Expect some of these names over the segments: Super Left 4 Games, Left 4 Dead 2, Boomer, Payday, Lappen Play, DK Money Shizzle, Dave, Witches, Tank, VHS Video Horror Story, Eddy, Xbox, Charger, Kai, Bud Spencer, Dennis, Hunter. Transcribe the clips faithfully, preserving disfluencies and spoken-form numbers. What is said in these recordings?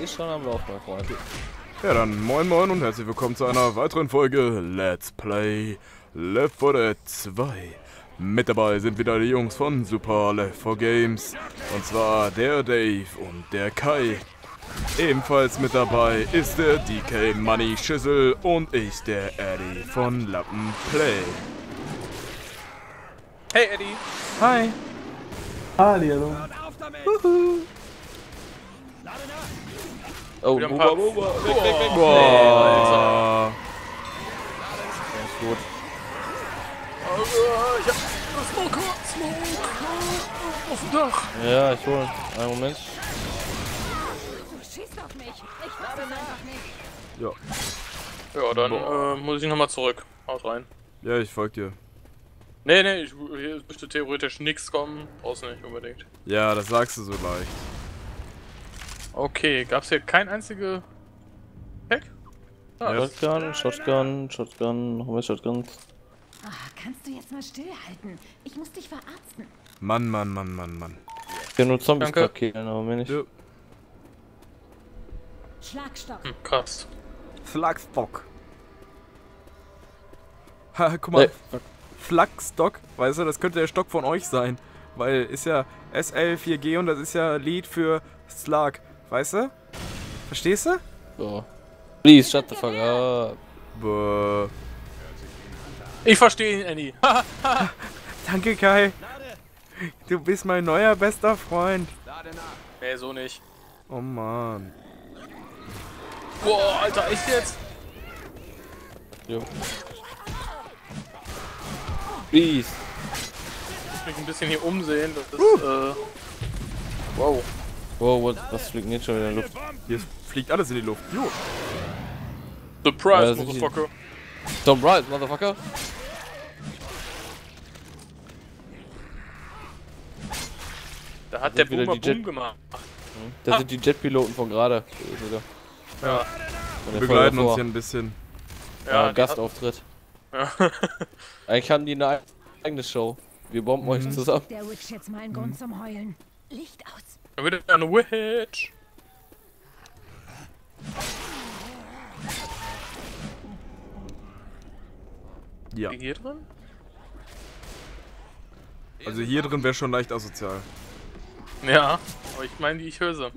ist schon am Lauf, mein Freund. Ja, dann moin moin und herzlich willkommen zu einer weiteren Folge Let's Play Left four Dead two. Mit dabei sind wieder die Jungs von Super Left four Games. Und zwar der Dave und der Kai. Ebenfalls mit dabei ist der D K Money Shizzle und ich, der Eddie von Lappen Play. Hey Eddie! Hi! Hallihallo! Wuhu! Oh, Uba, Uba, Uba. Uba. Weg, weg, weg. Uba. Ganz gut. Ich hab Smoker, Smoker auf dem Dach. Ja, ich hol. Einen Moment. Du schießt auf mich. Ich warte einfach nicht. Ja. Ja, dann äh, muss ich nochmal zurück. Haut rein. Ja, ich folg dir. Nee, nee, ich, hier müsste theoretisch nichts kommen. Brauchst du nicht unbedingt. Ja, das sagst du so leicht. Okay, gab's hier kein einziges Pack? Ah, Shotgun, Shotgun, Shotgun, noch mehr Shotguns. Oh, kannst du jetzt mal stillhalten? Ich muss dich verarzten. Mann, Mann, Mann, Mann, Mann. Ich kann nur Zombies blockieren, aber mir nicht. Ja. Schlagstock. Hm, krass. Schlagstock. Ha, guck mal. Nee. Flagstock, weißt du, das könnte der Stock von euch sein. Weil ist ja S L vier G und das ist ja Lied für Schlag. Weißt du? Verstehst du? So. Please, shut the fuck up. Buh. Ich verstehe ihn, Annie. Danke, Kai. Du bist mein neuer bester Freund. Nee, so nicht. Oh Mann. Boah, Alter, echt jetzt? Jo. Please. Ich muss mich ein bisschen hier umsehen. Das ist, uh. äh... Wow. Wow, what, was fliegt denn jetzt schon wieder in die Luft? Hier fliegt alles in die Luft. Jo. Surprise, ja, motherfucker. Surprise, motherfucker. Da hat der Boomer Boom Jet gemacht. Hm? Da ah. sind die Jetpiloten von gerade. Ja. Wir begleiten uns hier ein bisschen. Ja, ja Gastauftritt. Ja. Eigentlich haben die eine eigene Show. Wir bomben mhm. euch zusammen. Der Witch jetzt mal einen Grund mhm. zum Heulen. Licht aus. Da wird er eine Witch. Ja. Hier drin? Also hier drin wäre schon leicht asozial. Ja, aber ich meine die ich höre sie.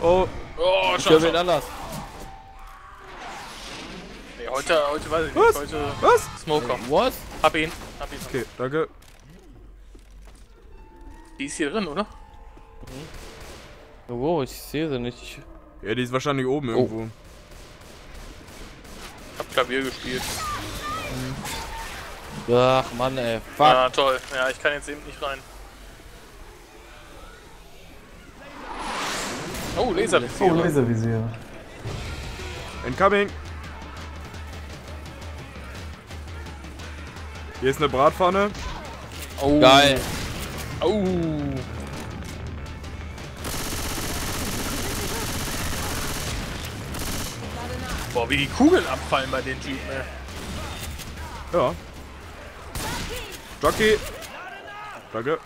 Oh, oh, ich höre wen anders. Nee, heute, heute weiß ich nicht. Was? Heute was? Smoker. Was? Hab ihn. Hab ihn. Okay, danke. Die ist hier drin, oder? Mhm. Oh, wow, ich sehe sie nicht. Ja, die ist wahrscheinlich oben oh. irgendwo. Ich hab Klavier gespielt. Mhm. Ach Mann, ey. Fuck. Ja, toll. Ja, ich kann jetzt eben nicht rein. Oh, Laservisier. Oh, Laservisier. Incoming. Hier ist eine Bratpfanne. Oh. Geil. Oh. Boah, wie die Kugeln abfallen bei den Jeep, ne? Ja. Jockey. Danke.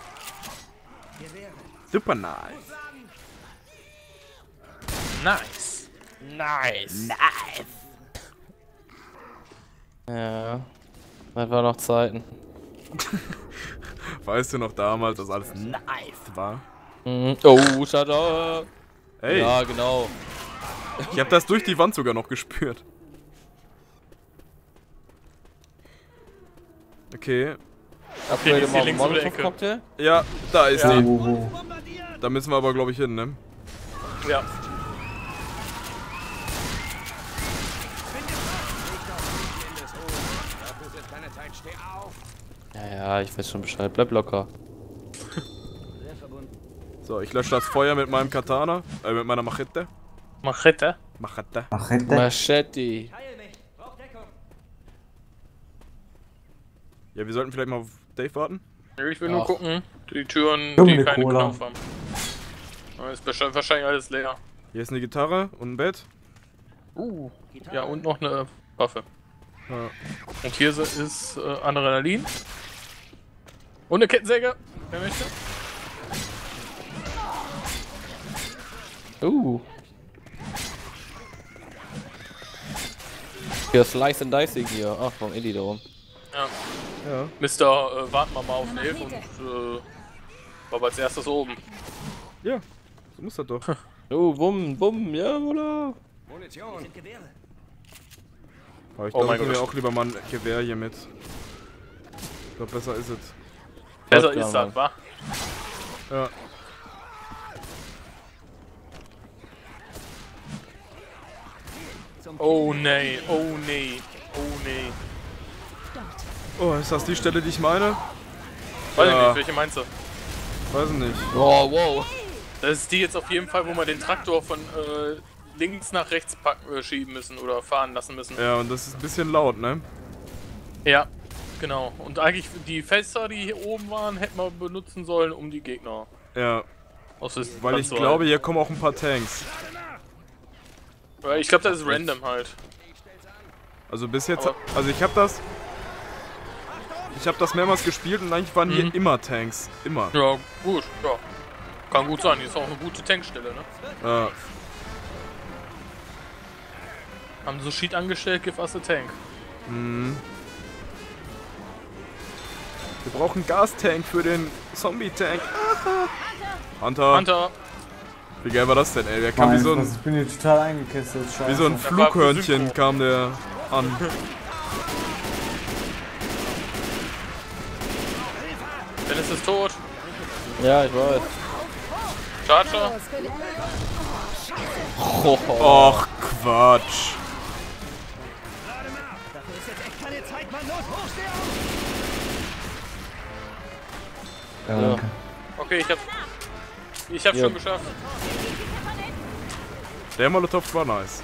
Super nice. Nice. Nice. Nice. Ja. Das war noch Zeiten. Weißt du noch damals, dass alles nice war? Mhm. Oh, shut up. Hey. Ja, genau. Ich hab das durch die Wand sogar noch gespürt. Okay. Okay, ist hier links über der Ecke. Ja, da ist ja. die. Da müssen wir aber, glaube ich, hin, ne? Ja. Ja, ich weiß schon Bescheid. Bleib locker. So, ich lösche das Feuer mit meinem Katana. Äh, mit meiner Machete. Machete? Machete. Machete. Machete. Ja, wir sollten vielleicht mal auf Dave warten. Ich will Ach. nur gucken. Die Türen, die keine Knopf haben. Aber ist wahrscheinlich alles leer. Hier ist eine Gitarre und ein Bett. Uh. Ja, und noch eine Waffe. Ja. Und hier ist äh, Adrenalin. Und eine Kettensäge, wer möchte. Uh. Ja, Slice and Dicing hier. Ach, vom Ellie da rum. Ja. Ja. Mister, äh, warten wir mal auf den Elf und äh, war aber als erstes oben. Ja, so muss das doch. Oh, bumm, bumm, ja, voilà. Aber ich oh glaube, ich nehme auch lieber mal ein Gewehr hier mit. Ich glaube, besser ist es. Besser ist das, wa? Ja. Oh nee, oh nee, oh nee. Oh, ist das die Stelle, die ich meine? Weiß ja. ich nicht, welche meinst du? Weiß ich nicht. Oh, wow. Das ist die jetzt auf jeden Fall, wo wir den Traktor von äh, links nach rechts packen, äh, schieben müssen oder fahren lassen müssen. Ja, und das ist ein bisschen laut, ne? Ja, genau. Und eigentlich die Fässer, die hier oben waren, hätten wir benutzen sollen, um die Gegner. Ja. Aus Weil ich glaube, hier kommen auch ein paar Tanks. Ja, ich glaube, das ist random halt. Also bis jetzt... Aber also ich habe das... Ich habe das mehrmals gespielt und eigentlich waren mhm. hier immer Tanks. Immer. Ja, gut. Ja. Kann gut sein. Hier ist auch eine gute Tankstelle, ne? Ja. Haben so Sheet angestellt, give us a tank. Mhm. Wir brauchen Gastank für den Zombie-Tank. Hunter. Hunter. Wie geil war das denn, ey? Der kam Nein, wie so ein... Ich bin hier total eingekesselt. Scheiße. Wie so ein Flughörnchen kam der an. Dennis ist tot. Ja, ich weiß. Charger. Oh, och, Quatsch. Dafür ist jetzt echt keine Zeit, Mann. Los, hoch, steh auf! Ja, danke. Okay, ich hab... Ich hab's ja. schon geschafft. Der Molotov war nice.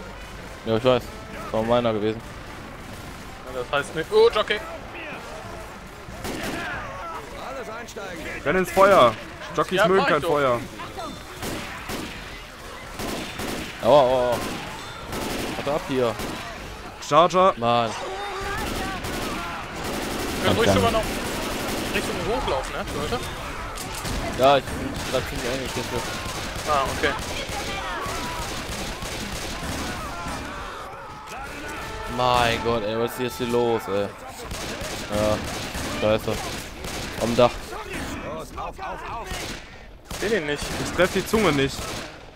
Ja, ich weiß. Das war meiner gewesen. Ja, das heißt nicht... Oh, Jockey! Renn ins Feuer! Jockeys ja, mögen kein doch. Feuer. Aua, aua, aua. Warte ab hier. Charger! Mann. Wir können ruhig schon mal noch Richtung hochlaufen, ne, Leute? Ja, ich bin gerade ziemlich eingekippt. Ah, okay. Mein Gott, ey, was ist jetzt hier los, ey? Ja, scheiße. Am Dach. Los, auf, auf, auf! Ich seh den nicht. Ich treff die Zunge nicht.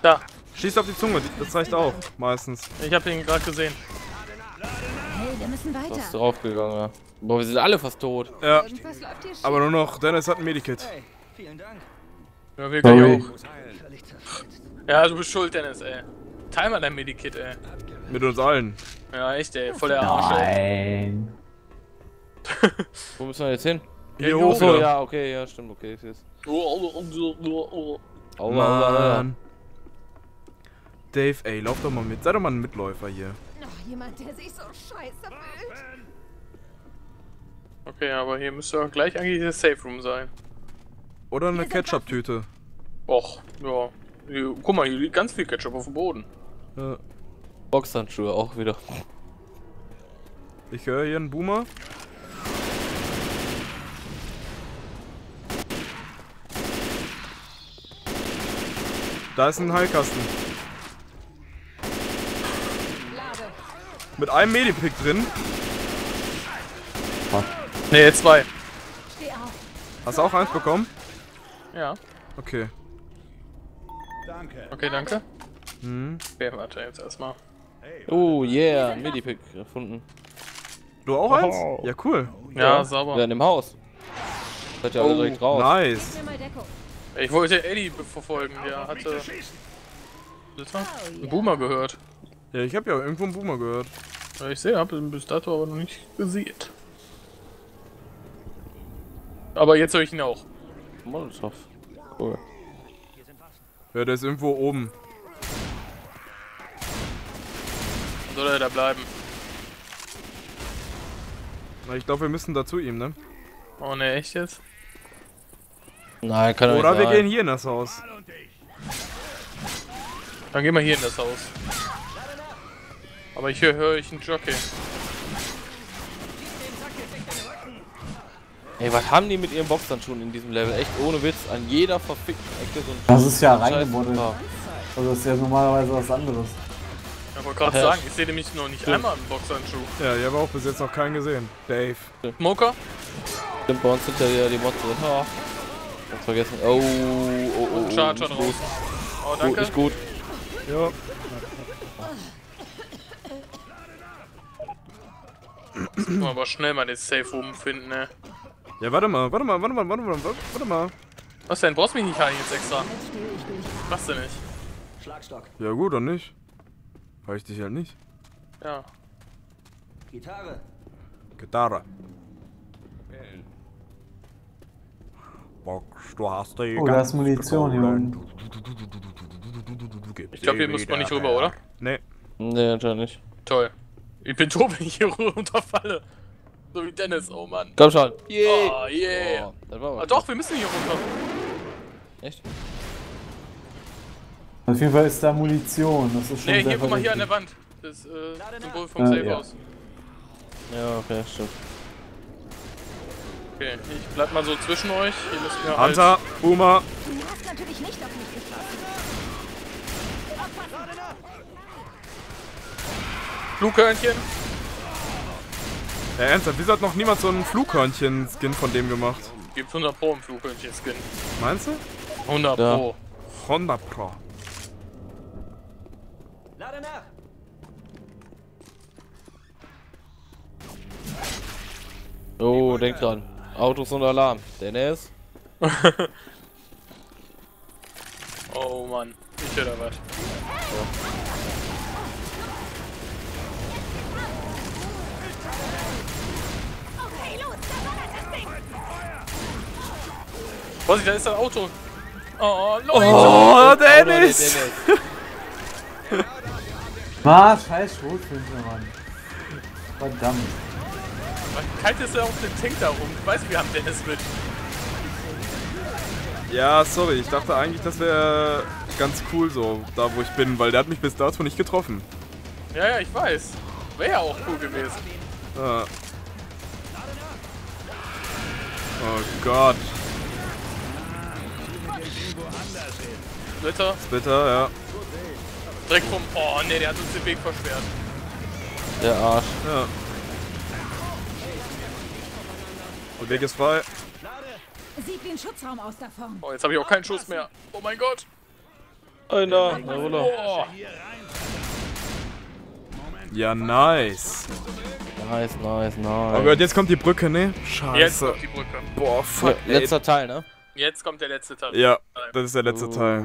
Da. Schieß auf die Zunge, das reicht auch, meistens. Ich hab den gerade gesehen. Hey, wir müssen weiter. Das ist draufgegangen, ja. Boah, wir sind alle fast tot. Ja. Aber nur noch, Dennis hat ein Medikit. Hey. Vielen Dank. Ja, wir können auch. Ja, du bist schuld, Dennis, ey. Teil mal dein Medikit, ey. Mit uns allen. Ja, echt, ey. Voll der Arsch, ey. Nein. Wo müssen wir jetzt hin? Hier, Hier hoch, hoch ja, okay, ja, stimmt, okay. Mann. Dave, ey, lauf doch mal mit. Sei doch mal ein Mitläufer hier. Noch jemand, der sich so scheiße fühlt. Okay, aber hier müsste doch gleich eigentlich der Safe Room sein. Oder eine Ketchup-Tüte. Och, ja. Hier, guck mal, hier liegt ganz viel Ketchup auf dem Boden. Ja. Boxhandschuhe auch wieder. Ich höre hier einen Boomer. Da ist ein Heilkasten. Mit einem Medipick drin. Ne, jetzt zwei. Hast du auch eins bekommen? Ja. Okay. Danke. Okay, danke. Hm. Okay, warte jetzt erstmal. Oh yeah, Medipick gefunden. Du auch oh. eins? Ja, cool. Ja, ja, sauber. Ja, in dem Haus. Seid ihr alle direkt raus. Nice. Ich wollte Eddie verfolgen, der hatte... einen Boomer gehört. Ja, ich hab ja irgendwo einen Boomer gehört. Ja, ich sehe, hab ihn bis dato aber noch nicht gesehen. Aber jetzt höre ich ihn auch. Molotov. Cool. Ja, der ist irgendwo oben. Dann soll er da bleiben. Na, ich glaube, wir müssen da zu ihm, ne? Oh ne, echt jetzt? Nein, kann er nicht. Oder wir gehen hier in das Haus. Dann gehen wir hier in das Haus. Aber hier höre ich einen Jockey. Ey, was haben die mit ihren Boxhandschuhen in diesem Level? Echt ohne Witz, an jeder verfickten Ecke so ein... Das ist ja reingebuddelt. Also das ist ja normalerweise was anderes. Ich wollte gerade sagen, ich sehe nämlich noch nicht einmal einen Boxhandschuh. Ja, ich habe auch bis jetzt noch keinen gesehen. Dave. Smoker? Stimmt, bei uns sind ja die Mods drin. Oh. Ganz vergessen. Oh, oh, oh. oh Charger oh, drauf. Oh, danke. Gut, nicht gut. Ja. Jetzt müssen wir aber schnell mal den Safe oben finden, ne? Ja, warte mal, warte mal, warte mal, warte mal, warte mal. Was denn? Brauchst mich nicht heilen jetzt extra? Was denn nicht? Schlagstock. Ja gut, dann nicht. Heil ich dich halt nicht. Ja. Gitarre. Gitarre. Box, du hast da oh, da ist Munition hier unten. Ich glaube, hier muss man nicht rüber, oder? Nee. Nee, natürlich nicht. Toll. Ich bin tot, wenn ich hier runterfalle. So wie Dennis, oh Mann. Komm schon. Yeah. Oh, yeah. Oh, das war ah, doch, wir müssen hier runter. Echt? Auf jeden Fall ist da Munition. Das ist schon nee, hier, guck mal, hier an der Wand. Das äh, Symbol vom ah, Safe ja. aus. Ja, okay, stimmt. Okay, ich bleib mal so zwischen euch. Ihr müsst mir Hunter, halt... Boomer. Du hast natürlich nicht auf mich gefasst. Flughörnchen. Ja, ernsthaft, wieso hat noch niemand so einen Flughörnchen-Skin von dem gemacht? Gibt's hundert Pro im Flughörnchen-Skin. Meinst du? hundert Pro. Ja. hundert Pro. Lade nach! Oh, denk dran. Autos unter Alarm. Dennis? Oh Mann, ich höre da was. Ja. Vorsicht, da ist ein Auto! Oh, Leute! Oh, Dennis! Was? Scheiß Schrotflinte, Mann! Verdammt! Kalt ist ja auf dem Tank da rum. Ich weiß, wir haben Dennis mit. Ja, sorry. Ich dachte eigentlich, das wäre ganz cool so, da wo ich bin, weil der hat mich bis dato nicht getroffen. Ja, ja, ich weiß. Wäre ja auch cool gewesen. Ah. Oh Gott. Splitter. Splitter, ja. Direkt vom... Oh ne, der hat uns den Weg versperrt. Der Arsch. Ja. Der Weg ist frei. Sieht wie ein Schutzraum aus da vorne. Oh, jetzt habe ich auch keinen Schuss mehr. Oh mein Gott. Einer. Oh. Ja, nice. Nice, nice, nice. Oh Gott, jetzt kommt die Brücke, ne? Scheiße. Jetzt kommt die Brücke. Boah, fuck. Ja, letzter Teil, ne? Jetzt kommt der letzte Teil. Ja, das ist der letzte oh. Teil.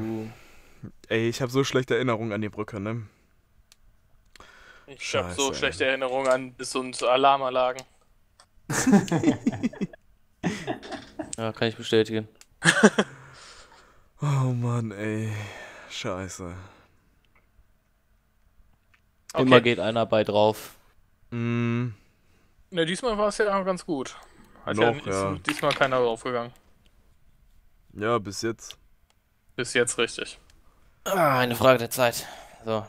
Ey, ich habe so schlechte Erinnerungen an die Brücke, ne? Ich habe so schlechte Erinnerungen an Biss- und Alarmanlagen. Ja, kann ich bestätigen. Oh Mann, ey. Scheiße. Okay. Immer geht einer bei drauf. Mm. Ne, diesmal war es ja auch ganz gut. Hat Noch, ja, ja. Ist diesmal keiner draufgegangen. Ja, bis jetzt. Bis jetzt richtig. Ah, eine Frage der Zeit. So.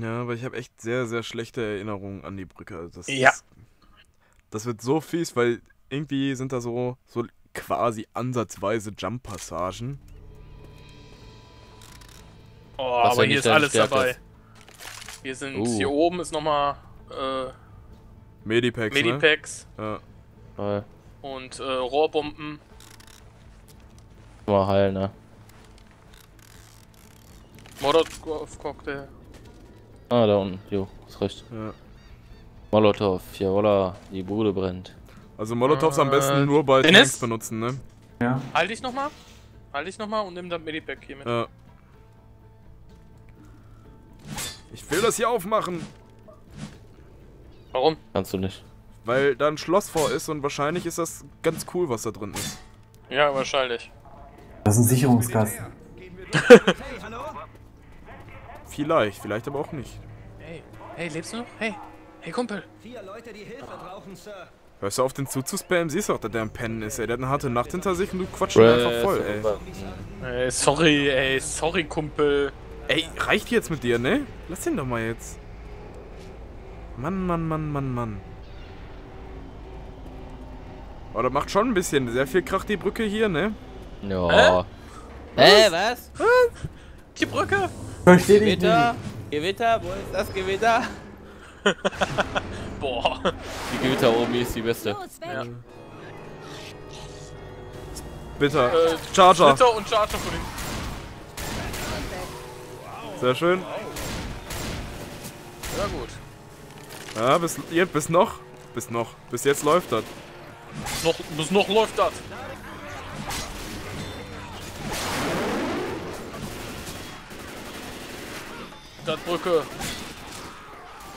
Ja, aber ich habe echt sehr, sehr schlechte Erinnerungen an die Brücke. Das ja. Ist, das wird so fies, weil irgendwie sind da so, so quasi ansatzweise Jump-Passagen. Oh, Was aber hier ist alles dabei. Ist. Hier sind, uh. hier oben ist nochmal, äh... Medipacks, Medipacks. Ne? Ja. Und, äh, Rohrbomben. Mal heilen, ne? Molotov-Cocktail. Ah, da unten, jo, ist recht. Ja. Molotov, ja, voilà, die Bude brennt. Also Molotovs äh, am besten nur bei Tanks benutzen, ne? Ja. Halt dich nochmal, halt dich nochmal und nimm das Medipack hier mit. Ja. Ich will das hier aufmachen. Warum? Kannst du nicht. Weil da ein Schloss vor ist und wahrscheinlich ist das ganz cool, was da drin ist. Ja, wahrscheinlich. Das ist ein Sicherungskasten. Vielleicht, vielleicht aber auch nicht. Hey, hey, lebst du noch? Hey, hey Kumpel. Vier Leute, die Hilfe brauchen, Sir. Hörst du auf, den zuzuspammen? Siehst du auch, dass der ein Pennen ist, ey. Der hat eine harte Nacht hinter sich und du quatschst ihn einfach voll, ey. Ey, sorry, ey, sorry, Kumpel. Ey, reicht jetzt mit dir, ne? Lass ihn doch mal jetzt. Mann, Mann, Mann, Mann, Mann. Oh, das macht schon ein bisschen sehr viel Krach, die Brücke hier, ne? Ja. Hä? Hä, was? Was? Die Brücke! Versteh dich nicht. Gewitter, wo ist das Gewitter? Boah. Die Gewitter oben ist die beste. Ja. Bitter. Äh, Charger. Bitter und Charger von ihm. Sehr schön. Wow. Ja gut. Ja, bis, jetzt, bis noch. Bis noch. Bis jetzt läuft das. Bis noch, bis noch läuft das. Das Brücke.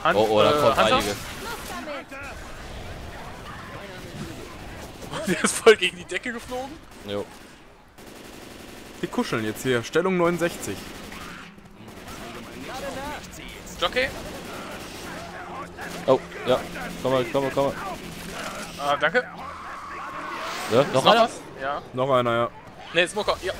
Hand, oh, oh, da kommt äh, einiges. Der ist voll gegen die Decke geflogen. Jo. Die kuscheln jetzt hier. Stellung neunundsechzig. Jockey? Oh, ja. Komm mal, komm mal, komm mal. Ah, danke. Ja, noch einer? Ja. Noch einer, ja. Ne, Smoker, ja.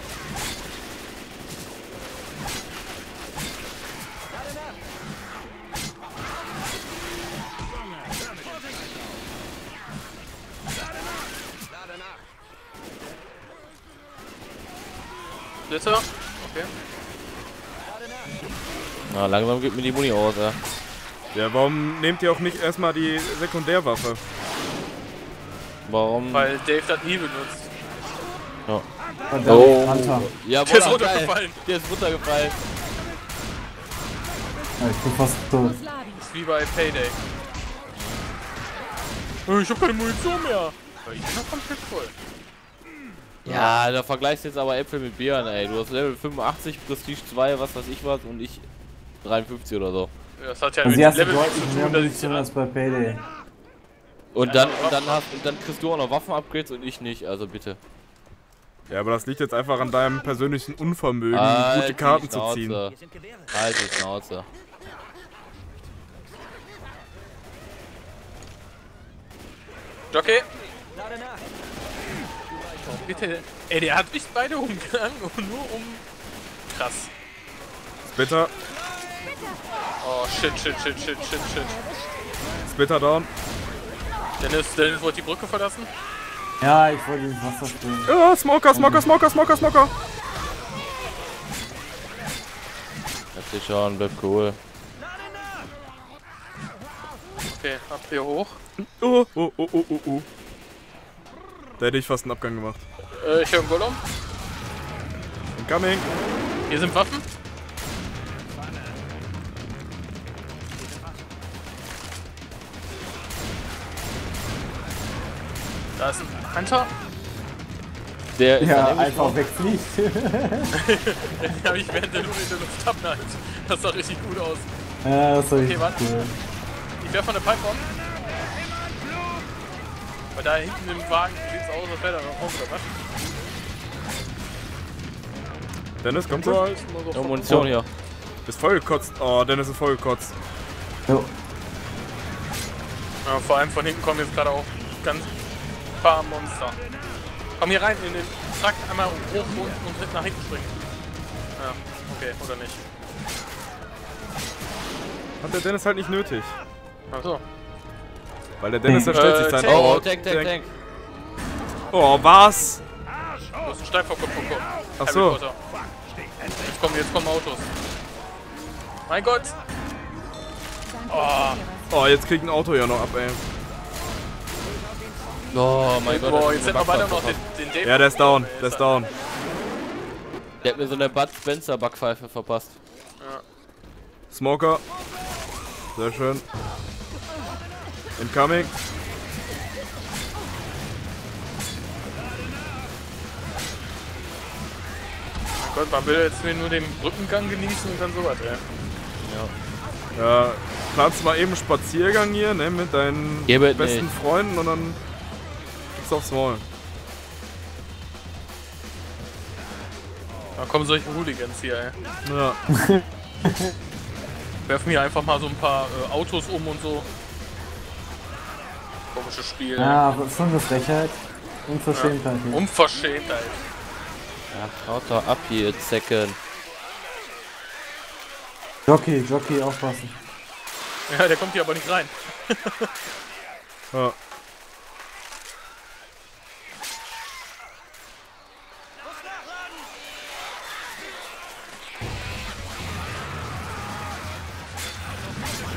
Blitzer? Okay. Na, langsam gibt mir die Muni aus, ja. Ja, warum nehmt ihr auch nicht erstmal die Sekundärwaffe? Warum? Weil Dave das nie benutzt. Ja. Und der oh. Ja, der ist runtergefallen. Der ist runtergefallen. Ja, ich bin fast tot. Das ist wie bei Payday. Ich hab keine Munition mehr. Ich bin noch komplett voll. Ja, da vergleichst du jetzt aber Äpfel mit Birnen, ey. Du hast Level fünfundachtzig, Prestige zwei, was weiß ich was, und ich dreiundfünfzig oder so. Das hat ja mit Level zu tun, dass ich so was bei Payday. Und dann, und dann, hast, und dann kriegst du auch noch Waffen-Upgrades und ich nicht, also bitte. Ja, aber das liegt jetzt einfach an deinem persönlichen Unvermögen, halt gute Karten zu ziehen. Halt die Schnauze. Jockey! Bitte. Ey, der hat mich beide umgegangen, nur um... Krass. Splitter. Oh, shit, shit, shit, shit, shit, shit. Splitter down. Dennis, Dennis wollte die Brücke verlassen. Ja, ich wollte ins Wasser springen. Ja, Smoker, Smoker, mhm. Smoker, Smoker, Smoker. Lass dich schauen, bleib cool. Okay, ab hier hoch. Oh, oh, oh, oh, oh, oh. Da hätte ich fast einen Abgang gemacht. Äh, ich höre einen Golem. Incoming. Hier sind Waffen. Da ist ein Hunter. Der ist ja einfach wegfliegt. Den habe ich während der Luft in der Luft abnallt. Das sah richtig gut aus. Ja, das sah okay, warte. Cool. Ich werfe von der Pipe-Bomb. Weil da hinten im Wagen sieht's aus, als wäre da noch auf, oder was? Dennis, kommt so. Ja, Munition hier. Ist vollgekotzt. Oh, Dennis ist vollgekotzt. Ja. Ja, vor allem von hinten kommen jetzt gerade auch ganz paar Monster. Komm hier rein in den Trakt, einmal hoch unten und nach hinten springen. Ja, okay, oder nicht. Hat der Dennis halt nicht nötig. Ach so. Weil der Dennis erstellt sich sein. Oh, Tank, Tank, Tank. Oh, was? Du hast einen Stein vor Kopf bekommen. Ach so. Jetzt kommen, jetzt kommen Autos. Mein Gott. Oh. Oh, jetzt kriegt ein Auto ja noch ab, ey. Oh, mein Gott. Boah, jetzt hätten wir beide noch den, den Dave. Ja, der ist down, der ist down. Der hat mir so eine Bud Spencer Backpfeife verpasst. Ja. Smoker. Sehr schön. Incoming. Oh Gott, man will jetzt nur den Brückengang genießen und dann sowas, ja. Ja. Ja, planst mal eben einen Spaziergang hier, ne, mit deinen Gebet besten nicht. Freunden und dann gibt's aufs Maul. Da kommen solche Hooligans hier, ey. Ja. Werfen hier einfach mal so ein paar äh, Autos um und so. Komisches Spiel. Ja, aber schon eine Frechheit. Unverschämtheit. Ja. Unverschämtheit. Ja, haut doch ab hier, Zecken. Jockey, Jockey, aufpassen. Ja, der kommt hier aber nicht rein. Ja.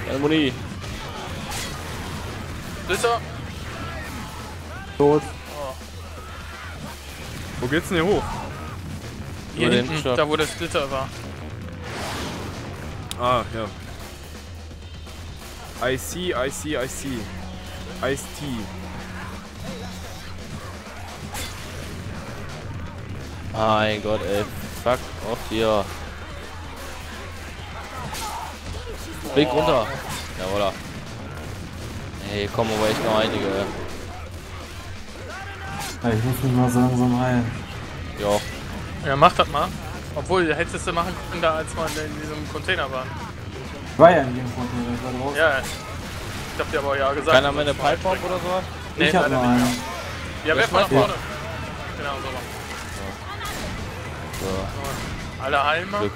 Elmonie. Blitzer. Tot. Oh. Wo geht's denn hier hoch? Hier hinten, den Stopp, da wo der Splitter war. Ah, ja. I see, I see, I see. Ice Tea. Mein Gott, ey. Fuck off hier. Blick oh. runter. Ja, oder? Ey, kommen aber echt noch einige. Ich muss mich mal so langsam heilen. Jo. Ja, mach das mal. Obwohl, hättest du machen können, da als wir in diesem Container waren. War ja in jedem Container, ich war draußen. Ja, ich hab dir aber ja gesagt. Keiner mit einer Pipebomb oder sowas? Nee, ich hab noch eine. Ja, werf mal nach vorne. Genau, so mal. So. So. Alle heilen mal. Glück.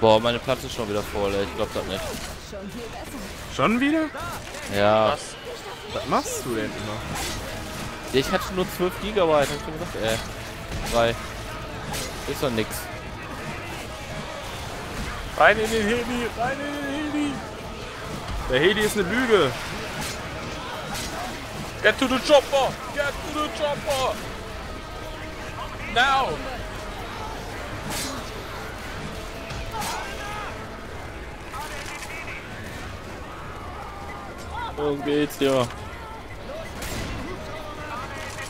Boah, meine Platte ist schon wieder voll, ey. Ich glaub das nicht. Schon wieder? Ja. Was, was machst du denn immer? Ich hatte nur zwölf Gigabyte, hab ich schon gesagt, ey. Drei. Ist doch nix. Rein in den Heli! Rein in den Heli! Der Heli ist eine Lüge! Get to the chopper! Get to the chopper! Now! Worum geht's hier?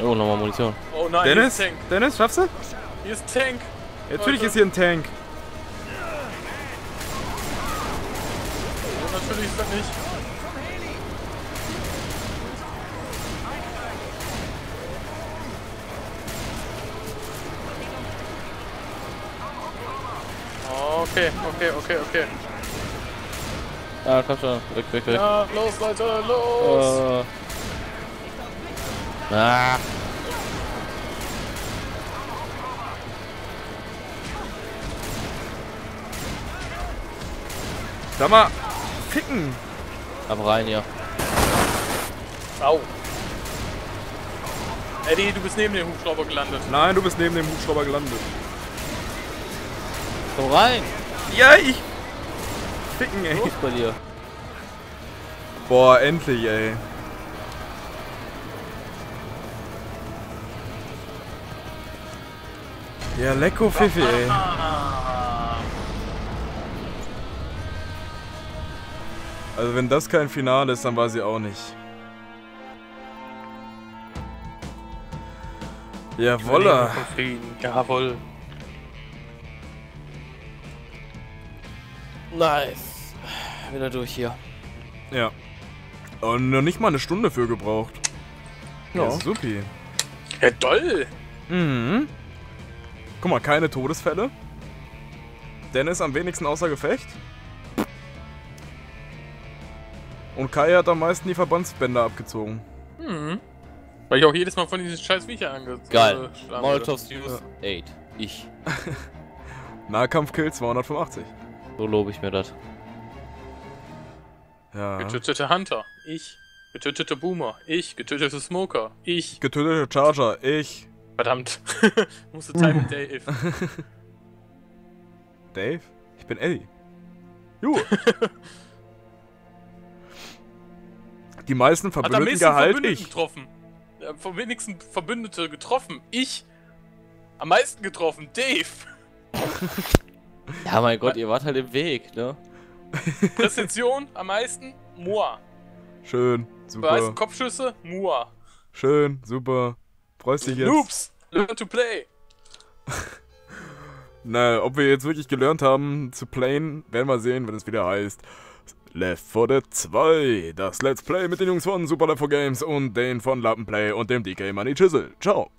Oh, nochmal Munition. Oh nein, Dennis, hier ist Tank. Dennis, schaffst du? Hier ist Tank. Ja, natürlich ist hier ein Tank. Oh, natürlich ist das nicht. Okay, okay, okay, okay. Ah, komm schon, weg, weg, weg. Ja, los, Leute, los! Uh. Ah. Sag mal, ficken! Ab rein hier. Au! Eddie, du bist neben dem Hubschrauber gelandet. Nein, du bist neben dem Hubschrauber gelandet. Komm rein! Ja, ich... Ficken, ey. Los bei dir. Boah, endlich, ey. Ja, lecko Pfiffi, ey. Also wenn das kein Finale ist, dann war sie auch nicht. Jawolla. Jawoll. Nice. Wieder durch hier. Ja. Und noch nicht mal eine Stunde für gebraucht. Ja. Ja, supi. Ja, toll. Mhm. Guck mal, keine Todesfälle. Dennis am wenigsten außer Gefecht. Und Kai hat am meisten die Verbandsbänder abgezogen. Mhm. Weil ich auch jedes Mal von diesen scheiß Viecher angezogen habe. Geil. Molotovs Use acht. Ich. Nahkampfkill zweihundertfünfundachtzig. So lobe ich mir das. Ja. Getötete Hunter, ich. Getötete Boomer, ich. Getötete Smoker, ich. Getötete Charger, ich. Verdammt. Musste Time mit Dave. Dave? Ich bin Eddie. Juhu. Die meisten Verbündeten gehalten. Ich. Getroffen. Vom wenigsten Verbündete getroffen. Ich. Am meisten getroffen. Dave. Ja, mein Gott, ihr wart halt im Weg, ne? Präzision am meisten? Moa. Schön, super. Am meisten Kopfschüsse? Moa. Schön, super. Freust dich jetzt? Noobs, learn to play. Na, ob wir jetzt wirklich gelernt haben zu playen, werden wir sehen, wenn es wieder heißt Left four Dead zwei. Das Let's Play mit den Jungs von Super Left four Games und den von Lappen Play und dem D K Money Shizzle. Ciao.